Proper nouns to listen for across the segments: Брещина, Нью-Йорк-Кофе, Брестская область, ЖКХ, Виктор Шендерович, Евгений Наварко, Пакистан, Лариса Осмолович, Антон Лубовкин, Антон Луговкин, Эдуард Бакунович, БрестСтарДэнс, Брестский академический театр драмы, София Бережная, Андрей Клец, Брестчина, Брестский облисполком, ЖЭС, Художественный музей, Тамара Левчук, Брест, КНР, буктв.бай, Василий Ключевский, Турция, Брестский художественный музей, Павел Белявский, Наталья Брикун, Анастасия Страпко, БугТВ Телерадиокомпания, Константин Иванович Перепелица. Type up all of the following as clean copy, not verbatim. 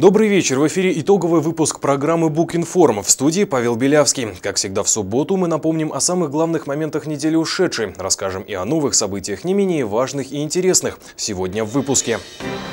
Добрый вечер. В эфире итоговый выпуск программы «Бук-информ». В студии Павел Белявский. Как всегда в субботу мы напомним о самых главных моментах недели ушедшей. Расскажем и о новых событиях, не менее важных и интересных. Сегодня в выпуске.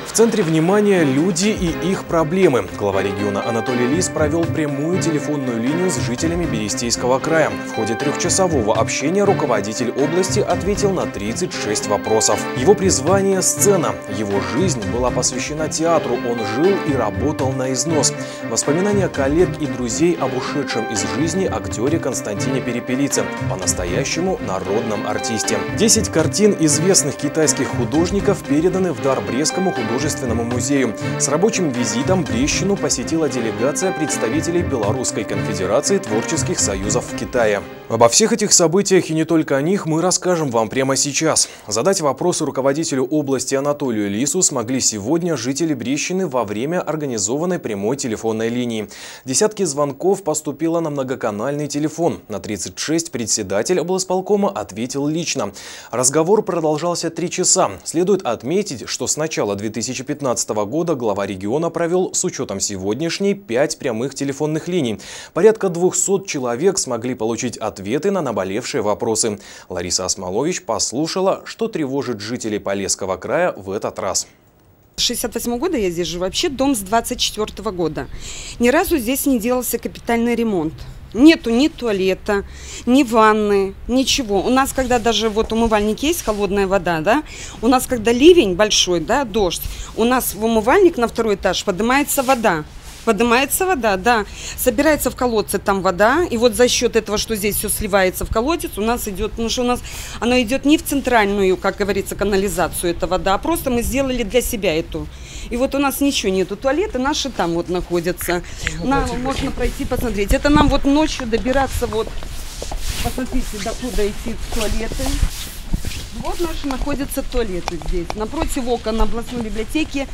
В центре внимания люди и их проблемы. Глава региона Анатолий Лис провел прямую телефонную линию с жителями Берестейского края. В ходе трехчасового общения руководитель области ответил на 36 вопросов. Его призвание – сцена. Его жизнь была посвящена театру. Он жил и работал на износ. Воспоминания коллег и друзей об ушедшем из жизни актере Константине Перепелице, по-настоящему народном артисте. 10 картин известных китайских художников переданы в дар Брестскому художественному музею. С рабочим визитом Брещину посетила делегация представителей Белорусской конфедерации творческих союзов в Китае. Обо всех этих событиях и не только о них мы расскажем вам прямо сейчас. Задать вопросы руководителю области Анатолию Лису смогли сегодня жители Брещины во время организованной прямой телефонной линии. Десятки звонков поступило на многоканальный телефон. На 36 председатель облсполкома ответил лично. Разговор продолжался 3 часа. Следует отметить, что с начала 2015 года глава региона провел с учетом сегодняшней 5 прямых телефонных линий. Порядка 200 человек смогли получить ответы на наболевшие вопросы. Лариса Осмолович послушала, что тревожит жителей Полесского края в этот раз. С 1968 года я здесь живу, вообще дом с 1924 года. Ни разу здесь не делался капитальный ремонт. Нету ни туалета, ни ванны, ничего. У нас, когда даже вот умывальник есть, холодная вода, да, у нас, когда ливень большой, да, дождь, у нас в умывальник на 2-й этаж поднимается вода. Поднимается вода, да. Собирается в колодце там вода. И вот за счет этого, что здесь все сливается в колодец, у нас идет, потому что у нас оно идет не в центральную, как говорится, канализацию, эта вода, а просто мы сделали для себя эту. И вот у нас ничего нету. Туалеты наши там вот находятся. Можно пройти, посмотреть. Это нам вот ночью добираться вот. Посмотрите, докуда идти в туалеты. Вот наши находятся туалеты здесь. Напротив окон областной библиотеки.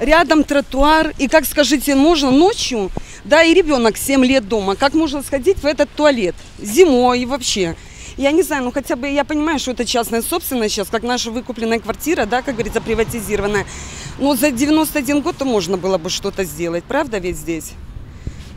Рядом тротуар, и как, скажите, можно ночью, да, и ребенок 7 лет дома, как можно сходить в этот туалет зимой вообще? Я не знаю, ну хотя бы я понимаю, что это частная собственность сейчас, как наша выкупленная квартира, да, как говорится, приватизированная. Но за 91 год-то можно было бы что-то сделать, правда ведь здесь?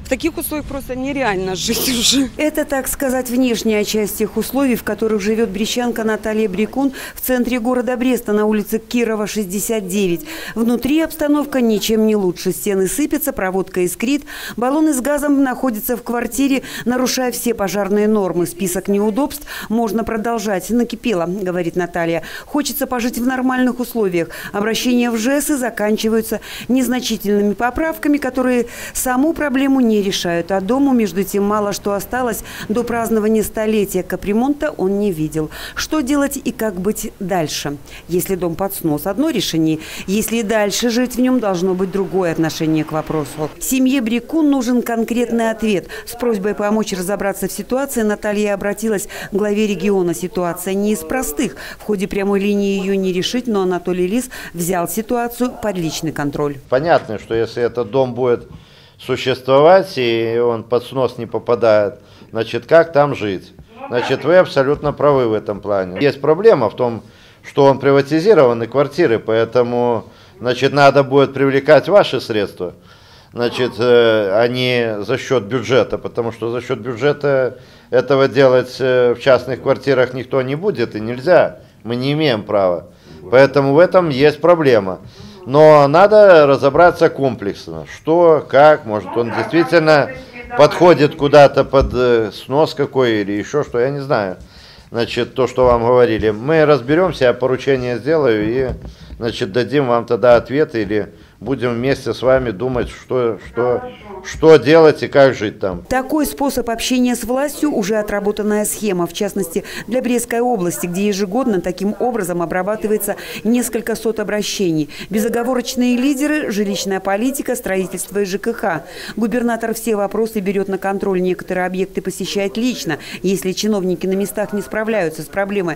В таких условиях просто нереально жить уже. Это, так сказать, внешняя часть тех условий, в которых живет брещанка Наталья Брикун в центре города Бреста на улице Кирова, 69. Внутри обстановка ничем не лучше. Стены сыпятся, проводка искрит, баллоны с газом находятся в квартире, нарушая все пожарные нормы. Список неудобств можно продолжать. Накипело, говорит Наталья. Хочется пожить в нормальных условиях. Обращения в ЖЭСы заканчиваются незначительными поправками, которые саму проблему не решают. А дому, между тем, мало что осталось. До празднования столетия капремонта он не видел. Что делать и как быть дальше? Если дом под снос – одно решение. Если и дальше жить в нем, должно быть другое отношение к вопросу. Семье Брикун нужен конкретный ответ. С просьбой помочь разобраться в ситуации Наталья обратилась к главе региона. Ситуация не из простых. В ходе прямой линии ее не решить, но Анатолий Лис взял ситуацию под личный контроль. Понятно, что если этот дом будет существовать, и он под снос не попадает, значит, как там жить? Значит, вы абсолютно правы в этом плане. Есть проблема в том, что он приватизирован, и квартиры, поэтому, значит, надо будет привлекать ваши средства, значит, а не за счет бюджета, потому что за счет бюджета этого делать в частных квартирах никто не будет, и нельзя, мы не имеем права. Поэтому в этом есть проблема. Но надо разобраться комплексно, что, как, может он действительно подходит куда-то под снос какой или еще что, я не знаю. Значит, то, что вам говорили, мы разберемся, я поручение сделаю и, значит, дадим вам тогда ответ или будем вместе с вами думать, что делать и как жить там. Такой способ общения с властью уже отработанная схема, в частности, для Брестской области, где ежегодно таким образом обрабатывается несколько сот обращений. Безоговорочные лидеры, жилищная политика, строительство и ЖКХ. Губернатор все вопросы берет на контроль, некоторые объекты посещает лично. Если чиновники на местах не справляются с проблемой,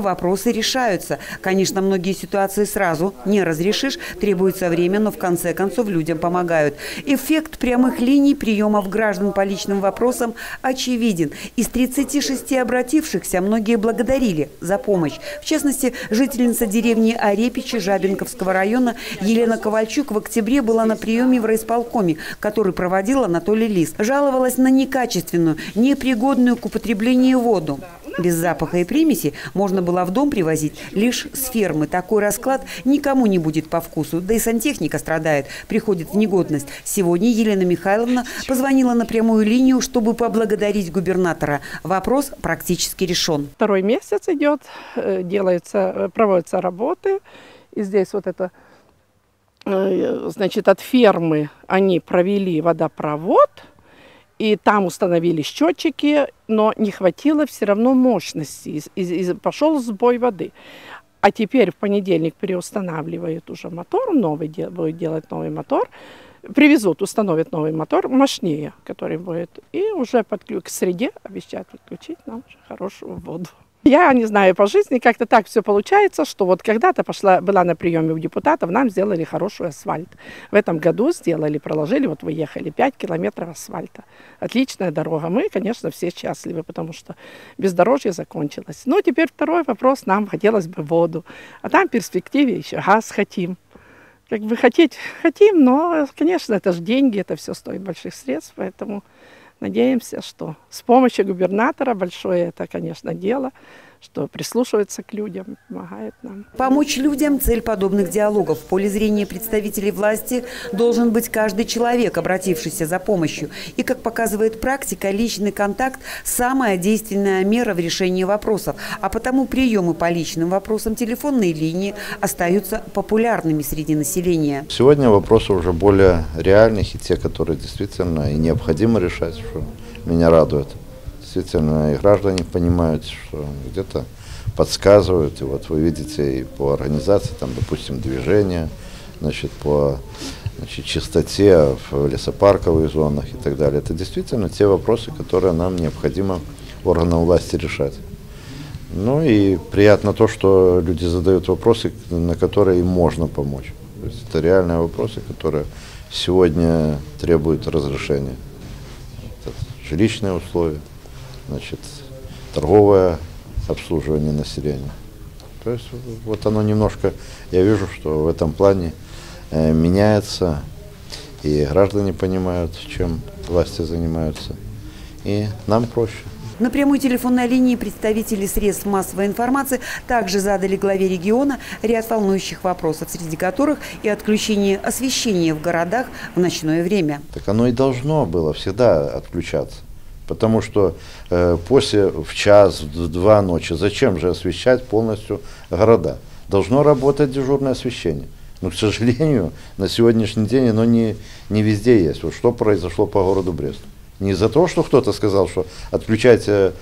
вопросы решаются. Конечно, многие ситуации сразу не разрешишь, требуется время время, но в конце концов людям помогают. Эффект прямых линий приемов граждан по личным вопросам очевиден. Из 36 обратившихся многие благодарили за помощь. В частности, жительница деревни Арепичи Жабинковского района Елена Ковальчук в октябре была на приеме в райисполкоме, который проводил Анатолий Лис. Жаловалась на некачественную, непригодную к употреблению воду. Без запаха и примеси можно было в дом привозить лишь с фермы. Такой расклад никому не будет по вкусу. Да и сантехника страдает, приходит в негодность. Сегодня Елена Михайловна позвонила на прямую линию, чтобы поблагодарить губернатора. Вопрос практически решен. Второй месяц идет, проводятся работы. И здесь вот это, значит, от фермы они провели водопровод. И там установили счетчики, но не хватило все равно мощности, и пошел сбой воды. А теперь в понедельник переустанавливают уже мотор, будет делать новый мотор. Привезут, установят новый мотор, мощнее, который будет. И уже к среде обещают подключить нам уже хорошую воду. Я не знаю по жизни, как-то так все получается, что вот когда-то была на приеме у депутатов, нам сделали хороший асфальт. В этом году сделали, проложили, вот выехали 5 километров асфальта. Отличная дорога. Мы, конечно, все счастливы, потому что бездорожье закончилось. Но теперь второй вопрос, нам хотелось бы воду. А там в перспективе еще газ хотим. Как бы хотим, но, конечно, это же деньги, это все стоит больших средств, поэтому... Надеемся, что с помощью губернатора, большое это, конечно, дело, что прислушивается к людям, помогает нам. Помочь людям – цель подобных диалогов. В поле зрения представителей власти должен быть каждый человек, обратившийся за помощью. И, как показывает практика, личный контакт – самая действенная мера в решении вопросов. А потому приемы по личным вопросам, телефонные линии остаются популярными среди населения. Сегодня вопросы уже более реальных, и те, которые действительно и необходимо решать, что меня радует. Действительно, и граждане понимают, что где-то подсказывают. И вот вы видите и по организации, там, допустим, движения, значит, по чистоте в лесопарковых зонах и так далее. Это действительно те вопросы, которые нам необходимо органам власти решать. Ну и приятно то, что люди задают вопросы, на которые им можно помочь. То есть это реальные вопросы, которые сегодня требуют разрешения. Жилищные условия, значит, торговое обслуживание населения. То есть вот оно немножко, я вижу, что в этом плане меняется, и граждане понимают, чем власти занимаются, и нам проще. На прямой телефонной линии представители средств массовой информации также задали главе региона ряд волнующих вопросов, среди которых и отключение освещения в городах в ночное время. Так оно и должно было всегда отключаться, потому что после в час, в два ночи, зачем же освещать полностью города? Должно работать дежурное освещение. Но, к сожалению, на сегодняшний день оно не везде есть. Вот что произошло по городу Бресту. Не из-за того, что кто-то сказал, что отключайте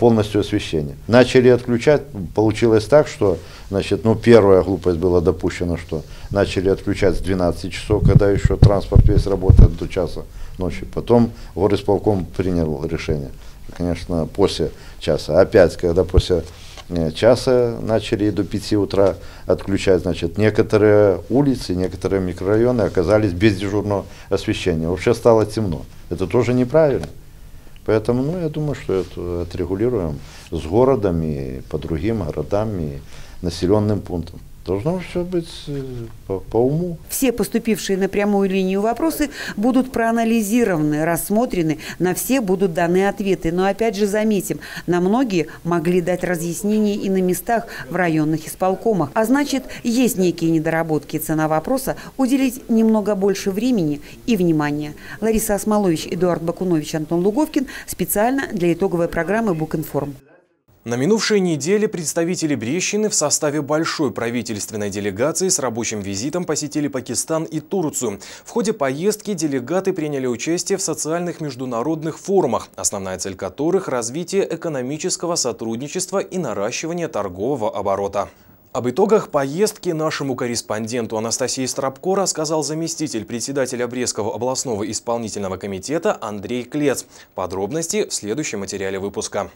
полностью освещение. Начали отключать, получилось так, что, значит, ну, первая глупость была допущена, что начали отключать с 12 часов, когда еще транспорт весь работает до часа ночи. Потом горисполком принял решение, конечно, после часа. Опять, когда после часа начали до 5 утра отключать, значит, некоторые улицы, некоторые микрорайоны оказались без дежурного освещения. Вообще стало темно. Это тоже неправильно. Поэтому, ну, я думаю, что это отрегулируем с городами, по другим городам и населенным пунктам. Должно все быть по уму. Все поступившие на прямую линию вопросы будут проанализированы, рассмотрены, на все будут даны ответы. Но опять же заметим, на многие могли дать разъяснения и на местах в районных исполкомах. А значит, есть некие недоработки. Цена вопроса – уделить немного больше времени и внимания. Лариса Осмолович, Эдуард Бакунович, Антон Луговкин. Специально для итоговой программы «Бук-информ». На минувшей неделе представители Брещины в составе большой правительственной делегации с рабочим визитом посетили Пакистан и Турцию. В ходе поездки делегаты приняли участие в социальных международных форумах, основная цель которых – развитие экономического сотрудничества и наращивание торгового оборота. Об итогах поездки нашему корреспонденту Анастасии Страпко рассказал заместитель председателя Брестского областного исполнительного комитета Андрей Клец. Подробности в следующем материале выпуска.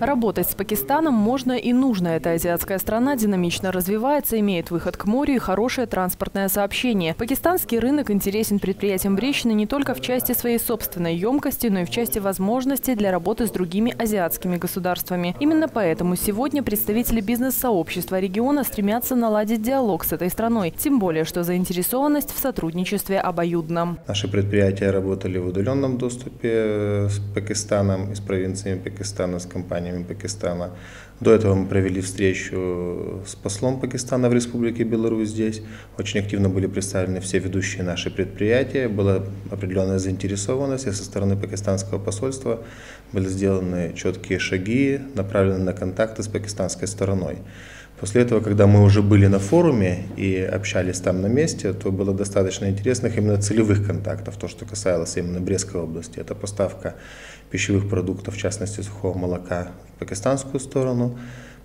Работать с Пакистаном можно и нужно. Эта азиатская страна динамично развивается, имеет выход к морю и хорошее транспортное сообщение. Пакистанский рынок интересен предприятиям Брестщины не только в части своей собственной емкости, но и в части возможностей для работы с другими азиатскими государствами. Именно поэтому сегодня представители бизнес-сообщества региона стремятся наладить диалог с этой страной. Тем более, что заинтересованность в сотрудничестве обоюдна. Наши предприятия работали в удаленном доступе с Пакистаном и с провинциями Пакистана, с компаниями Пакистана. До этого мы провели встречу с послом Пакистана в Республике Беларусь здесь. Очень активно были представлены все ведущие наши предприятия. Была определенная заинтересованность, и со стороны пакистанского посольства были сделаны четкие шаги, направленные на контакты с пакистанской стороной. После этого, когда мы уже были на форуме и общались там на месте, то было достаточно интересных именно целевых контактов, то, что касалось именно Брестской области. Это поставка пищевых продуктов, в частности сухого молока, в пакистанскую сторону,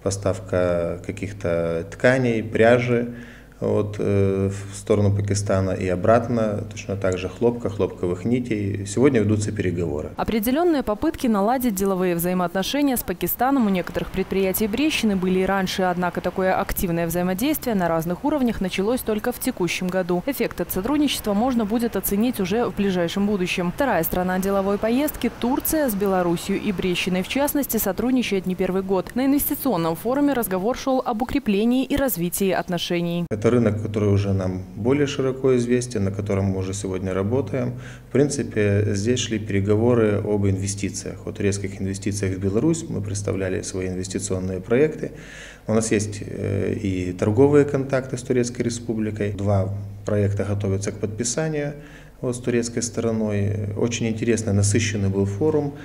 поставка каких-то тканей, пряжи в сторону Пакистана и обратно, точно так же хлопка, хлопковых нитей. Сегодня ведутся переговоры. Определенные попытки наладить деловые взаимоотношения с Пакистаном у некоторых предприятий Брестщины были и раньше, однако такое активное взаимодействие на разных уровнях началось только в текущем году. Эффект от сотрудничества можно будет оценить уже в ближайшем будущем. Вторая страна деловой поездки – Турция, с Белоруссией и Брестщиной в частности сотрудничает не первый год. На инвестиционном форуме разговор шел об укреплении и развитии отношений. Рынок, который уже нам более широко известен, на котором мы уже сегодня работаем. В принципе, здесь шли переговоры об инвестициях, о турецких инвестициях в Беларусь. Мы представляли свои инвестиционные проекты. У нас есть и торговые контакты с Турецкой Республикой. 2 проекта готовятся к подписанию с турецкой стороной. Очень интересный, насыщенный был форум.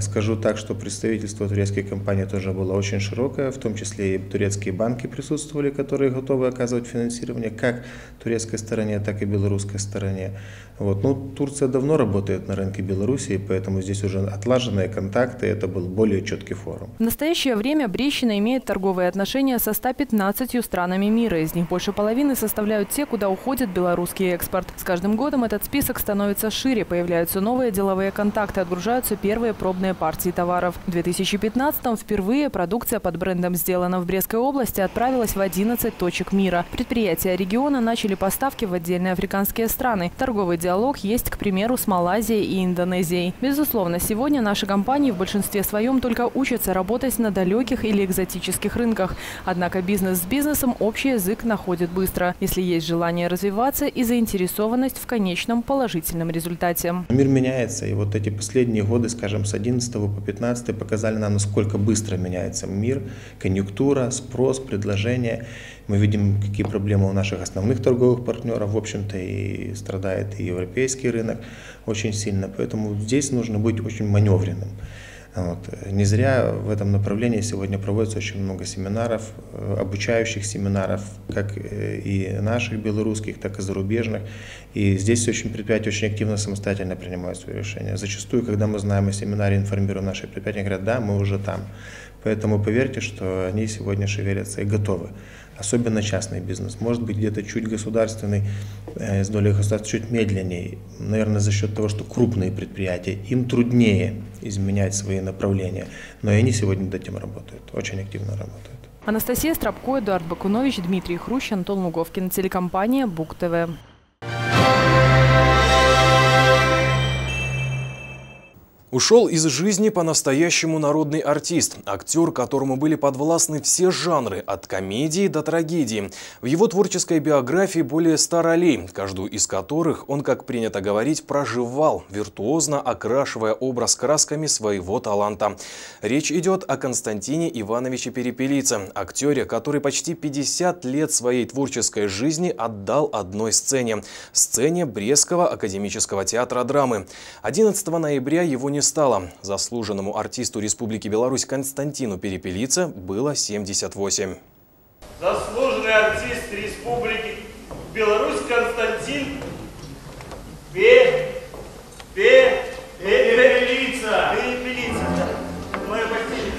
Скажу так, что представительство турецкой компании тоже было очень широкое, в том числе и турецкие банки присутствовали, которые готовы оказывать финансирование как турецкой стороне, так и белорусской стороне. Турция давно работает на рынке Беларуси, поэтому здесь уже отлаженные контакты, это был более четкий форум. В настоящее время Брестщина имеет торговые отношения со 115 странами мира. Из них больше половины составляют те, куда уходит белорусский экспорт. С каждым годом этот список становится шире, появляются новые деловые контакты, отгружаются первые пробные партии товаров. В 2015-м впервые продукция под брендом «Сделано в Брестской области» отправилась в 11 точек мира. Предприятия региона начали поставки в отдельные африканские страны. Торговый диалог есть, к примеру, с Малайзией и Индонезией. Безусловно, сегодня наши компании в большинстве своем только учатся работать на далеких или экзотических рынках. Однако бизнес с бизнесом общий язык находит быстро, если есть желание развиваться и заинтересованность в конечном положительном результате. Мир меняется, и эти последние годы, скажем, с 2011 по 2015 показали нам, насколько быстро меняется мир, конъюнктура, спрос, предложение. Мы видим, какие проблемы у наших основных торговых партнеров, в общем-то, и страдает и европейский рынок очень сильно. Поэтому здесь нужно быть очень маневренным. Не зря в этом направлении сегодня проводится очень много семинаров, обучающих семинаров, как и наших белорусских, так и зарубежных. И здесь очень предприятия очень активно самостоятельно принимают свои решения. Зачастую, когда мы знаем о семинаре, информируем наши предприятия, говорят, да, мы уже там. Поэтому поверьте, что они сегодня шевелятся и готовы. Особенно частный бизнес. Может быть, где-то чуть государственный, с долей государства чуть медленнее. Наверное, за счет того, что крупные предприятия, им труднее изменять свои направления. Но и они сегодня над этим работают, очень активно работают. Анастасия Страпко, Эдуард Бакунович, Дмитрий Хрущ, Антон Луговкин. Телекомпания «БугТВ». Ушел из жизни по-настоящему народный артист, актер, которому были подвластны все жанры, от комедии до трагедии. В его творческой биографии более 100 ролей, каждую из которых он, как принято говорить, проживал, виртуозно окрашивая образ красками своего таланта. Речь идет о Константине Ивановиче Перепелице, актере, который почти 50 лет своей творческой жизни отдал одной сцене – сцене Брестского академического театра драмы. 11 ноября его не стало. Заслуженному артисту Республики Беларусь Константину Перепелице было 78. Заслуженный артист Республики Беларусь Константин Перепелица. Мы почти...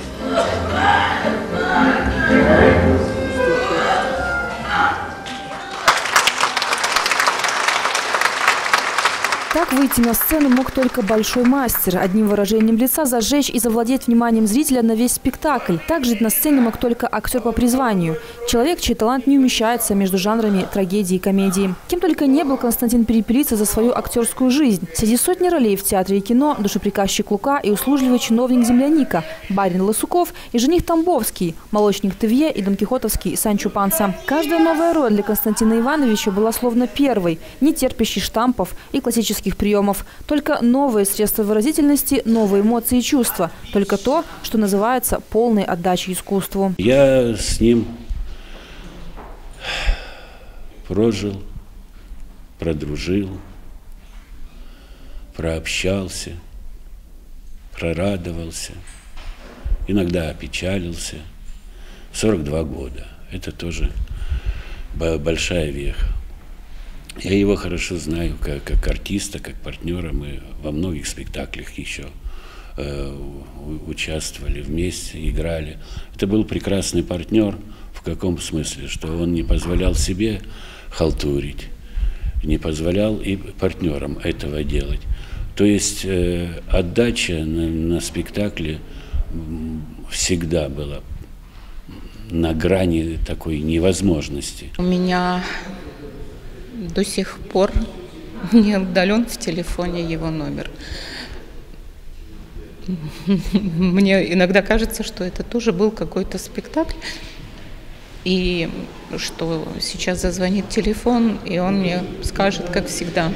Так выйти на сцену мог только большой мастер. Одним выражением лица зажечь и завладеть вниманием зрителя на весь спектакль. Также на сцене мог только актер по призванию. Человек, чей талант не умещается между жанрами трагедии и комедии. Кем только не был Константин Перепелица за свою актерскую жизнь. Среди сотни ролей в театре и кино, душеприказчик Лука и услужливый чиновник Земляника, барин Лысуков и жених Тамбовский, молочник Тывье и донкихотовский Санчо Панса. Каждая новая роль для Константина Ивановича была словно первой, не терпящей штампов и классических приемов. Только новые средства выразительности, новые эмоции и чувства. Только то, что называется полной отдачей искусству. Я с ним прожил, продружил, прообщался, прорадовался, иногда опечалился. 42 года. Это тоже большая веха. Я его хорошо знаю как артиста, как партнера. Мы во многих спектаклях еще участвовали вместе, играли. Это был прекрасный партнер в каком смысле, что он не позволял себе халтурить, не позволял и партнерам этого делать. То есть отдача на спектакле всегда была на грани такой невозможности. У меня до сих пор не удален в телефоне его номер. Мне иногда кажется, что это тоже был какой-то спектакль, и что сейчас зазвонит телефон, и он мне скажет, как всегда: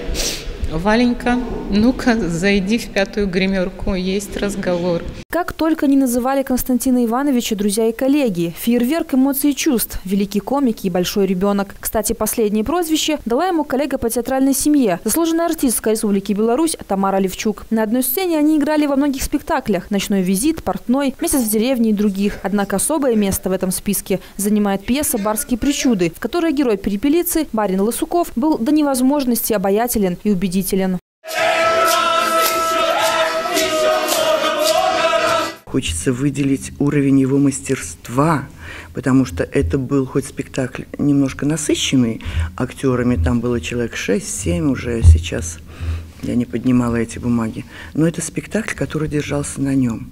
«Валенька, ну-ка, зайди в 5-ю гримерку, есть разговор». Как только не называли Константина Ивановича друзья и коллеги. Фейерверк эмоций и чувств, великий комик и большой ребенок. Кстати, последнее прозвище дала ему коллега по театральной семье, заслуженная артистка Республики Беларусь Тамара Левчук. На одной сцене они играли во многих спектаклях: «Ночной визит», «Портной», «Месяц в деревне» и других. Однако особое место в этом списке занимает пьеса «Барские причуды», в которой герой Перепелицы, барин Лысуков, был до невозможности обаятелен и убедителен. Хочется выделить уровень его мастерства, потому что это был хоть спектакль немножко насыщенный актерами, там было человек 6-7 уже сейчас, я не поднимала эти бумаги, но это спектакль, который держался на нем.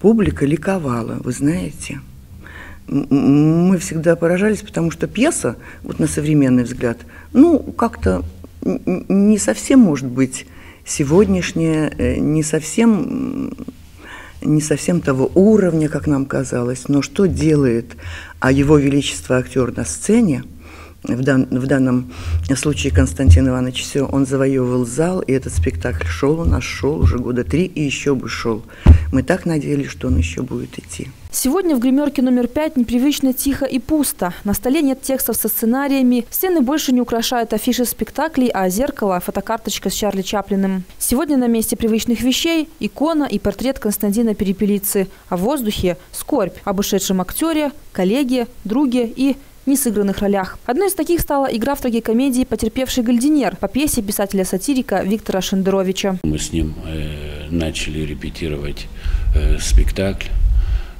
Публика ликовала, вы знаете. Мы всегда поражались, потому что пьеса, вот на современный взгляд, ну как-то не совсем, может быть, сегодняшняя, не совсем того уровня, как нам казалось, но что делает его величество актер на сцене, в данном случае Константин Иванович, все, он завоевывал зал, и этот спектакль шел, у нас шел уже года 3, и еще бы шел. Мы так надеялись, что он еще будет идти. Сегодня в гримерке номер 5 непривычно тихо и пусто. На столе нет текстов со сценариями, стены больше не украшают афиши спектаклей, а зеркало – фотокарточка с Чарли Чаплиным. Сегодня на месте привычных вещей – икона и портрет Константина Перепелицы, а в воздухе – скорбь об ушедшем актере, коллеге, друге и несыгранных ролях. Одной из таких стала игра в трагикомедии «Потерпевший гольдинер» по пьесе писателя-сатирика Виктора Шендеровича. Мы с ним начали репетировать спектакль.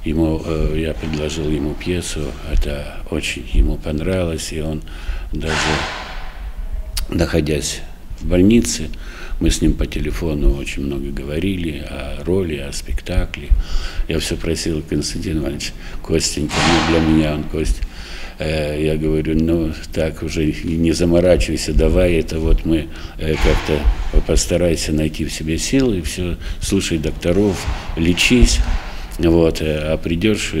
Я предложил ему пьесу, это очень ему понравилось, и он даже, находясь в больнице, мы с ним по телефону очень много говорили о роли, о спектакле. Я все просил: «Константин Иванович, Костенька, ну для меня он Кость». Я говорю: «Ну так уже не заморачивайся, давай это вот мы как-то постарайся найти в себе силы, все, слушай докторов, лечись. Вот, а придешь,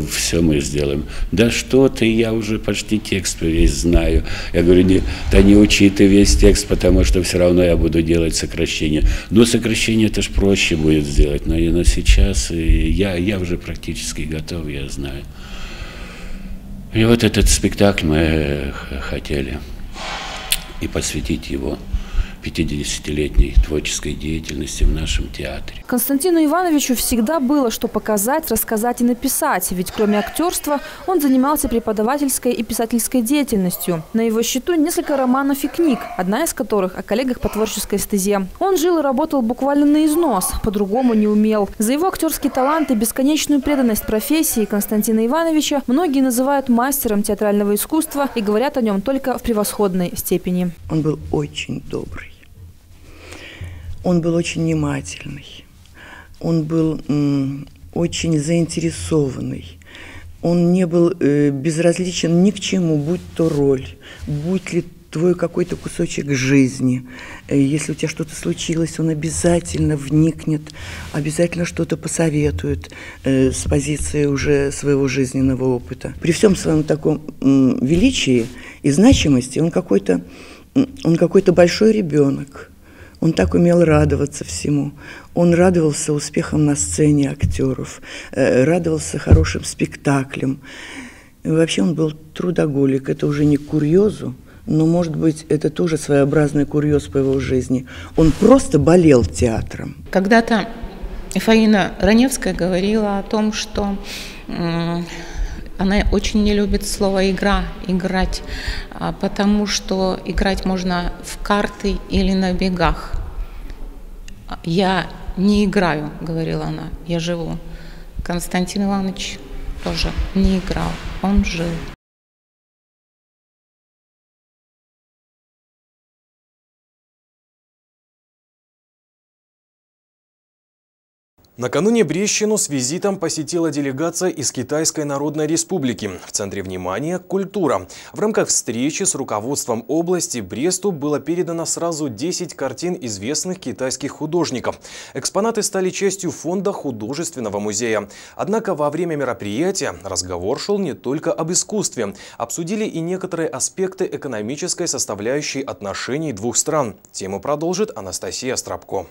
все мы сделаем». «Да что ты, я уже почти текст весь знаю». Я говорю: «Да не учи ты весь текст, потому что все равно я буду делать сокращение». «Ну, сокращение это ж проще будет сделать, но сейчас я уже практически готов, я знаю». И вот этот спектакль мы хотели и посвятить его 50-летней творческой деятельности в нашем театре. Константину Ивановичу всегда было что показать, рассказать и написать, ведь кроме актерства он занимался преподавательской и писательской деятельностью. На его счету несколько романов и книг, одна из которых о коллегах по творческой стезе. Он жил и работал буквально на износ, по-другому не умел. За его актерский талант и бесконечную преданность профессии Константина Ивановича многие называют мастером театрального искусства и говорят о нем только в превосходной степени. Он был очень добрый. Он был очень внимательный, он был очень заинтересованный, он не был безразличен ни к чему, будь то роль, будь ли твой какой-то кусочек жизни. Если у тебя что-то случилось, он обязательно вникнет, обязательно что-то посоветует с позиции уже своего жизненного опыта. При всем своем таком величии и значимости он какой-то большой ребенок. Он так умел радоваться всему. Он радовался успехам на сцене актеров, радовался хорошим спектаклям. И вообще он был трудоголик. Это уже не к курьезу, но, может быть, это тоже своеобразный курьез по его жизни. Он просто болел театром. Когда-то Фаина Раневская говорила о том, что она очень не любит слово «игра», «играть», потому что играть можно в карты или на бегах. «Я не играю», — говорила она, — «я живу». Константин Иванович тоже не играл, он жил. Накануне Брещину с визитом посетила делегация из Китайской Народной Республики. В центре внимания – культура. В рамках встречи с руководством области Бресту было передано сразу 10 картин известных китайских художников. Экспонаты стали частью фонда художественного музея. Однако во время мероприятия разговор шел не только об искусстве. Обсудили и некоторые аспекты экономической составляющей отношений двух стран. Тему продолжит Анастасия Страпко.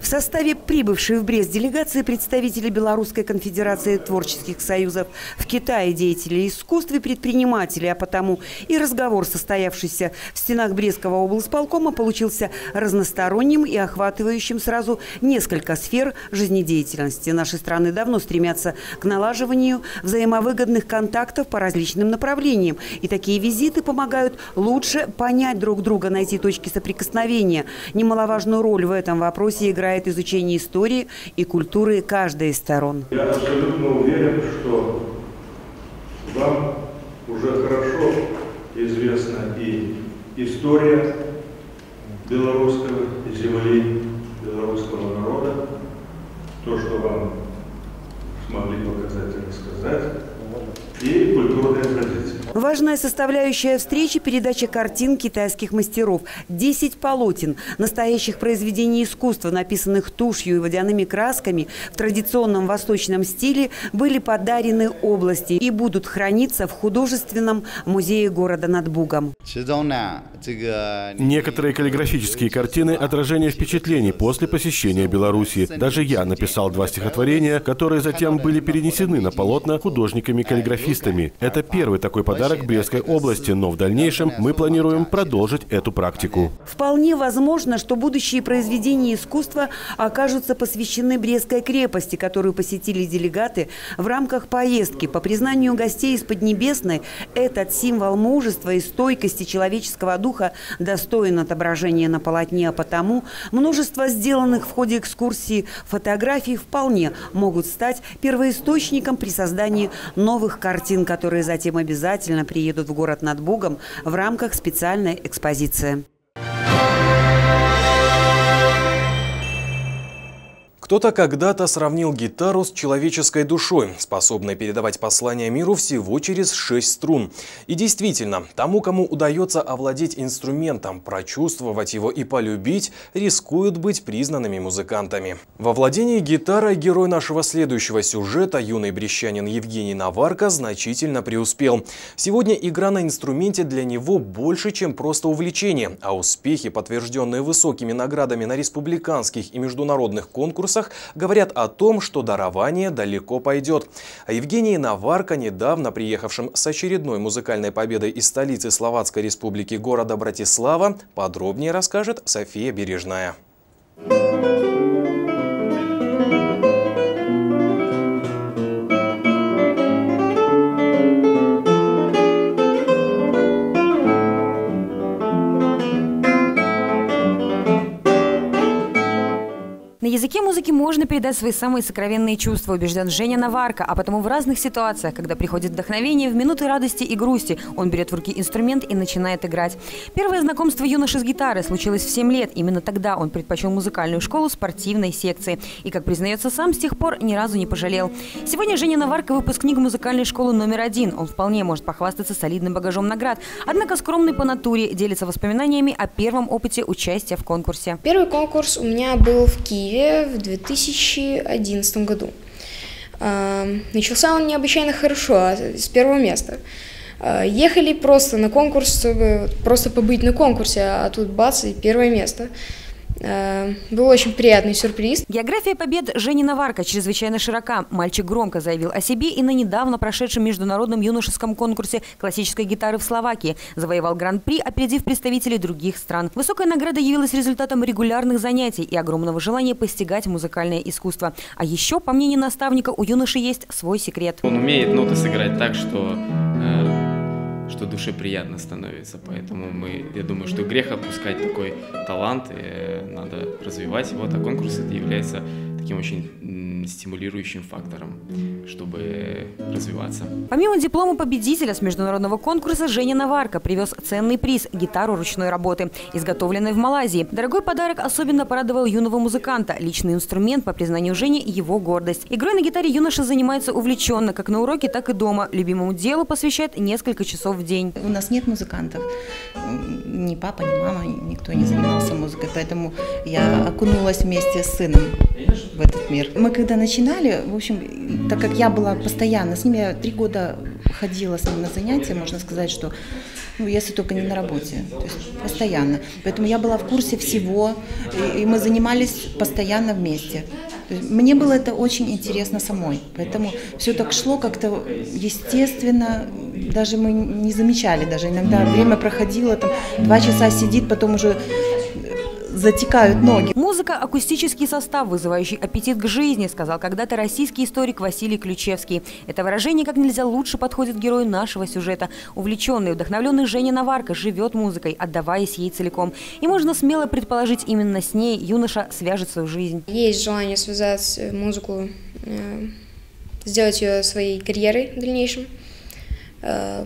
В составе прибывшей в Брест делегации представители Белорусской конфедерации творческих союзов в Китае, деятели искусств и предприниматели, а потому и разговор, состоявшийся в стенах Брестского облсполкома, получился разносторонним и охватывающим сразу несколько сфер жизнедеятельности. Наши страны давно стремятся к налаживанию взаимовыгодных контактов по различным направлениям. И такие визиты помогают лучше понять друг друга, найти точки соприкосновения. Немаловажную роль в этом вопросе играет изучение истории и культуры каждой из сторон. Я абсолютно уверен, что вам уже хорошо известна и история белорусского земли, белорусского народа, то, что вам смогли показать и рассказать, и культурная традиция. Важная составляющая встречи – передача картин китайских мастеров. 10 полотен настоящих произведений искусства, написанных тушью и водяными красками в традиционном восточном стиле, были подарены области и будут храниться в художественном музее города над Бугом. Некоторые каллиграфические картины – отражение впечатлений после посещения Беларуси. Даже я написал 2 стихотворения, которые затем были перенесены на полотна художниками-каллиграфистами. Это первый такой подарок Брестской области, но в дальнейшем мы планируем продолжить эту практику. Вполне возможно, что будущие произведения искусства окажутся посвящены Брестской крепости, которую посетили делегаты в рамках поездки. По признанию гостей из Поднебесной, этот символ мужества и стойкости человеческого духа достоин отображения на полотне, а потому множество сделанных в ходе экскурсии фотографий вполне могут стать первоисточником при создании новых картин, которые затем обязательно приедут в город над Бугом в рамках специальной экспозиции. Кто-то когда-то сравнил гитару с человеческой душой, способной передавать послание миру всего через 6 струн. И действительно, тому, кому удается овладеть инструментом, прочувствовать его и полюбить, рискуют быть признанными музыкантами. Во владении гитарой герой нашего следующего сюжета, юный брещанин Евгений Наварко, значительно преуспел. Сегодня игра на инструменте для него больше, чем просто увлечение, а успехи, подтвержденные высокими наградами на республиканских и международных конкурсах, говорят о том, что дарование далеко пойдет. А Евгении Наварко, недавно приехавшим с очередной музыкальной победой из столицы Словацкой республики города Братислава, подробнее расскажет София Бережная. На языке музыки музыке можно передать свои самые сокровенные чувства, убежден Женя Наварко. А потому в разных ситуациях, когда приходит вдохновение, в минуты радости и грусти, он берет в руки инструмент и начинает играть. Первое знакомство юноши с гитарой случилось в 7 лет. Именно тогда он предпочел музыкальную школу спортивной секции. И, как признается сам, с тех пор ни разу не пожалел. Сегодня Женя Наварко – выпускник музыкальной школы №1. Он вполне может похвастаться солидным багажом наград. Однако скромный по натуре, делится воспоминаниями о первом опыте участия в конкурсе. Первый конкурс у меня был в Киеве в 2011 году. Начался он необычайно хорошо, с первого места. Ехали просто на конкурс, чтобы просто побыть на конкурсе, а тут бац, и первое место. Был очень приятный сюрприз. География побед Жени Наварко чрезвычайно широка. Мальчик громко заявил о себе и на недавно прошедшем международном юношеском конкурсе классической гитары в Словакии завоевал гран-при, опередив представителей других стран. Высокая награда явилась результатом регулярных занятий и огромного желания постигать музыкальное искусство. А еще, по мнению наставника, у юноши есть свой секрет. Он умеет ноты сыграть так, что душе приятно становится. Поэтому я думаю, что грех отпускать такой талант, и надо развивать его. А конкурс это является таким очень стимулирующим фактором, чтобы развиваться. Помимо диплома победителя с международного конкурса, Женя Наварко привез ценный приз – гитару ручной работы, изготовленную в Малайзии. Дорогой подарок особенно порадовал юного музыканта. Личный инструмент, по признанию Жени, его гордость. Игрой на гитаре юноша занимается увлеченно, как на уроке, так и дома. Любимому делу посвящает несколько часов в день. У нас нет музыкантов. Ни папа, ни мама, никто не занимался музыкой. Поэтому я окунулась вместе с сыном в этот мир. Мы когда начинали, в общем, так как я была постоянно с ним, я 3 года ходила с ним на занятия, можно сказать, что, ну, если только не на работе, то есть постоянно. Поэтому я была в курсе всего, и мы занимались постоянно вместе. Мне было это очень интересно самой, поэтому все так шло как-то естественно, даже мы не замечали, даже иногда время проходило, там 2 часа сидит, потом уже затекают ноги. Музыка – акустический состав, вызывающий аппетит к жизни, сказал когда-то российский историк Василий Ключевский. Это выражение как нельзя лучше подходит герою нашего сюжета. Увлеченный, вдохновленный Женя Наварко живет музыкой, отдаваясь ей целиком. И можно смело предположить, именно с ней юноша свяжет свою жизнь. Есть желание связать музыку, сделать ее своей карьерой в дальнейшем.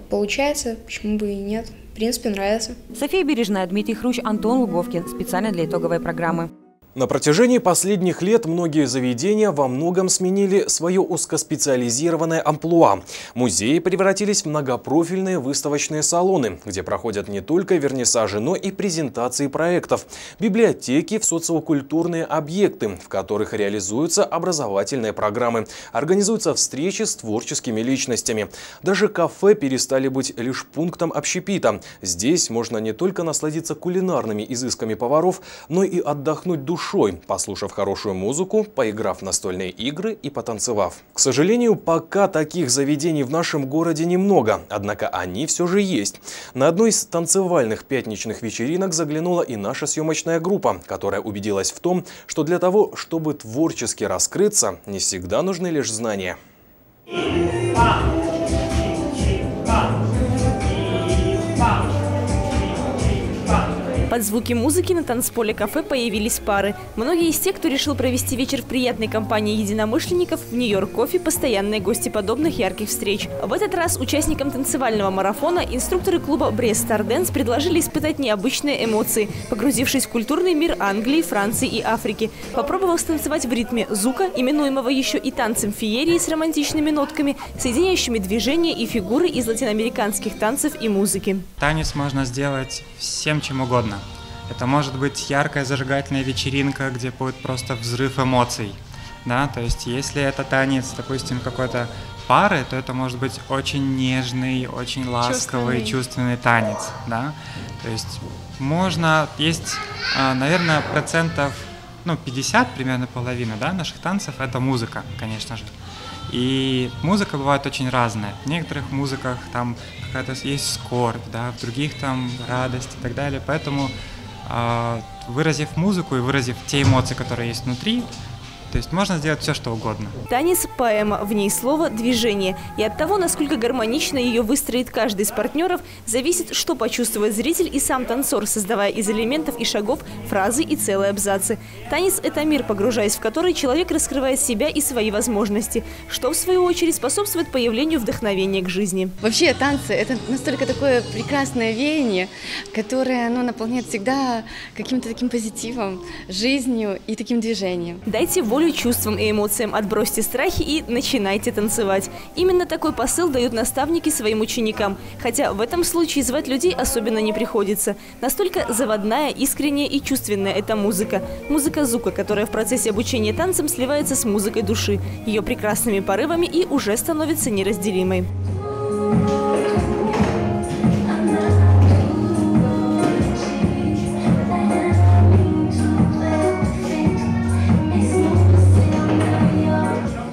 Получается, почему бы и нет. В принципе, нравится. София Бережная, Дмитрий Хрущ, Антон Луговкин. Специально для итоговой программы. На протяжении последних лет многие заведения во многом сменили свое узкоспециализированное амплуа. Музеи превратились в многопрофильные выставочные салоны, где проходят не только вернисажи, но и презентации проектов. Библиотеки в социокультурные объекты, в которых реализуются образовательные программы. Организуются встречи с творческими личностями. Даже кафе перестали быть лишь пунктом общепита. Здесь можно не только насладиться кулинарными изысками поваров, но и отдохнуть душой, послушав хорошую музыку, поиграв в настольные игры и потанцевав. К сожалению, пока таких заведений в нашем городе немного, однако они все же есть. На одной из танцевальных пятничных вечеринок заглянула и наша съемочная группа, которая убедилась в том, что для того, чтобы творчески раскрыться, не всегда нужны лишь знания. Под звуки музыки на танцполе кафе появились пары. Многие из тех, кто решил провести вечер в приятной компании единомышленников, в Нью-Йорк-Кофе – постоянные гости подобных ярких встреч. В этот раз участникам танцевального марафона инструкторы клуба «БрестСтарДэнс» предложили испытать необычные эмоции, погрузившись в культурный мир Англии, Франции и Африки. Попробовав станцевать в ритме зука, именуемого еще и танцем феерии с романтичными нотками, соединяющими движения и фигуры из латиноамериканских танцев и музыки. Танец можно сделать всем чем угодно. Это может быть яркая зажигательная вечеринка, где будет просто взрыв эмоций. Да? То есть если это танец, допустим, какой-то пары, то это может быть очень нежный, очень ласковый, чувственный танец. Да? То есть можно, есть, наверное, процентов, ну, 50, примерно половина, да, наших танцев – это музыка, конечно же. И музыка бывает очень разная. В некоторых музыках там какая-то есть скорбь, да, в других там радость и так далее. Поэтому, выразив музыку и выразив те эмоции, которые есть внутри, То есть можно сделать все, что угодно. Танец – поэма, в ней слово – движение. И от того, насколько гармонично ее выстроит каждый из партнеров, зависит, что почувствует зритель и сам танцор, создавая из элементов и шагов фразы и целые абзацы. Танец – это мир, погружаясь в который человек раскрывает себя и свои возможности, что, в свою очередь, способствует появлению вдохновения к жизни. Вообще танцы – это настолько такое прекрасное веяние, которое оно наполняет всегда каким-то таким позитивом, жизнью и таким движением. Дайте волю чувствам и эмоциям, отбросьте страхи и начинайте танцевать. Именно такой посыл дают наставники своим ученикам, хотя в этом случае звать людей особенно не приходится. Настолько заводная, искренняя и чувственная эта музыка. Музыка звука, которая в процессе обучения танцам сливается с музыкой души, ее прекрасными порывами и уже становится неразделимой.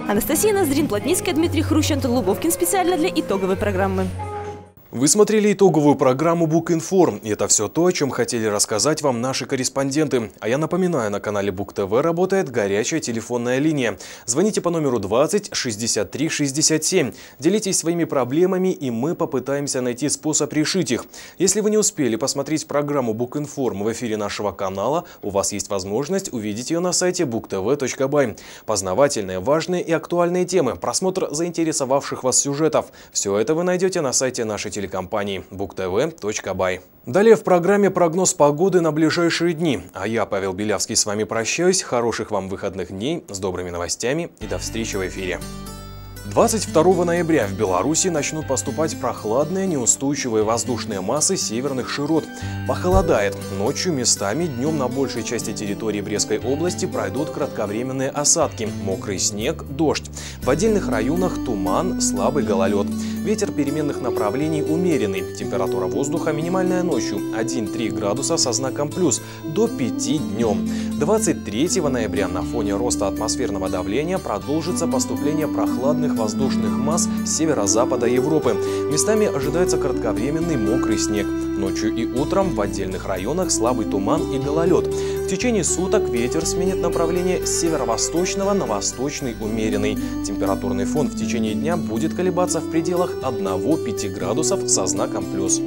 Анастасия Назрин-Плотницкая, Дмитрий Хрущ, Антон Лубовкин. Специально для итоговой программы. Вы смотрели итоговую программу «Бук-информ». И это все то, о чем хотели рассказать вам наши корреспонденты. А я напоминаю, на канале БугТВ работает горячая телефонная линия. Звоните по номеру 20 63 67. Делитесь своими проблемами, и мы попытаемся найти способ решить их. Если вы не успели посмотреть программу «Бук-информ» в эфире нашего канала, у вас есть возможность увидеть ее на сайте буктв.бай. Познавательные, важные и актуальные темы, просмотр заинтересовавших вас сюжетов – все это вы найдете на сайте нашей телекомпании BookTV.by. Далее в программе прогноз погоды на ближайшие дни. А я, Павел Белявский, с вами прощаюсь. Хороших вам выходных дней, с добрыми новостями и до встречи в эфире. 22 ноября в Беларуси начнут поступать прохладные, неустойчивые воздушные массы северных широт. Похолодает. Ночью местами, днем на большей части территории Брестской области пройдут кратковременные осадки, мокрый снег, дождь. В отдельных районах туман, слабый гололед. Ветер переменных направлений умеренный. Температура воздуха минимальная ночью 1-3 градуса со знаком плюс, до 5 днем. 23 ноября на фоне роста атмосферного давления продолжится поступление прохладных воздушных масс северо-запада Европы. Местами ожидается кратковременный мокрый снег. Ночью и утром в отдельных районах слабый туман и гололед. В течение суток ветер сменит направление с северо-восточного на восточный умеренный. Температурный фон в течение дня будет колебаться в пределах 1-5 градусов со знаком плюс.